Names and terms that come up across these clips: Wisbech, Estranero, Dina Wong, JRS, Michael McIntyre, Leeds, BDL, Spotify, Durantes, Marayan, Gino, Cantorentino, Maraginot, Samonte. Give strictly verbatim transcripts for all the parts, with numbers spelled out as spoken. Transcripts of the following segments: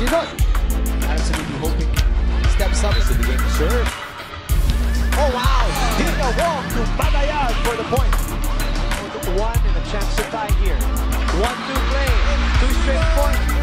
Gino absolutely hoping steps up to the game. Sure. Oh wow! Dina Wong to Marayan for the point. One and a chance to tie here. One two play, two straight points.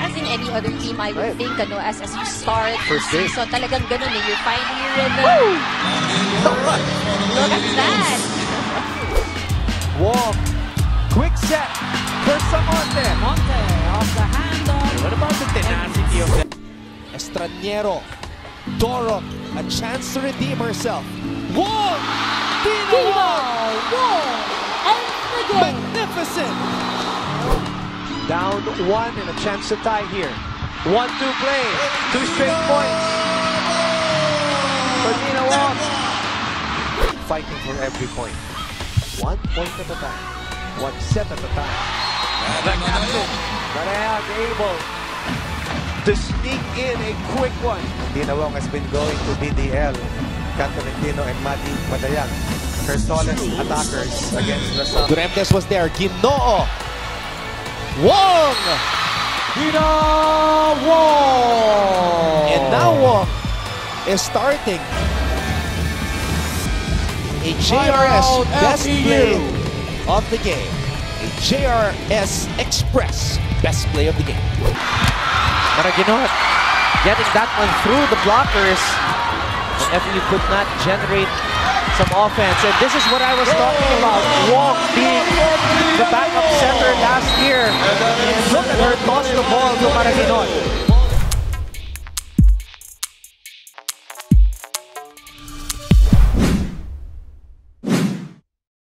As in any other team, I would right. think, ano, as, as you start the season, talagang ganun eh, you're finding your rhythm. Woo! Look at that! Wong, quick set for Samonte. Samonte off the handle. What about the tenacity of that? Estranero, Doro, a chance to redeem herself. Wong! Dina Wong! Wong! And the game! Magnificent! Down one and a chance to tie here. One, two play, two straight points. But Dina Wong fighting for every point. One point at a time. One set at a time. Marayan able to sneak in a quick one. Dina Wong has been going to B D L, Cantorentino and Mati Marayan. Her solid attackers against the Sun. Durantes was there. Gino. Wong! Dina Wong! And now Wong is starting a J R S best play of the game. A J R S Express best play of the game. Maraginot getting that one through the blockers. Whenever you could not generate some offense. And this is what I was talking about. Wong being the backup center last year. Look at her toss the ball to Maraginot.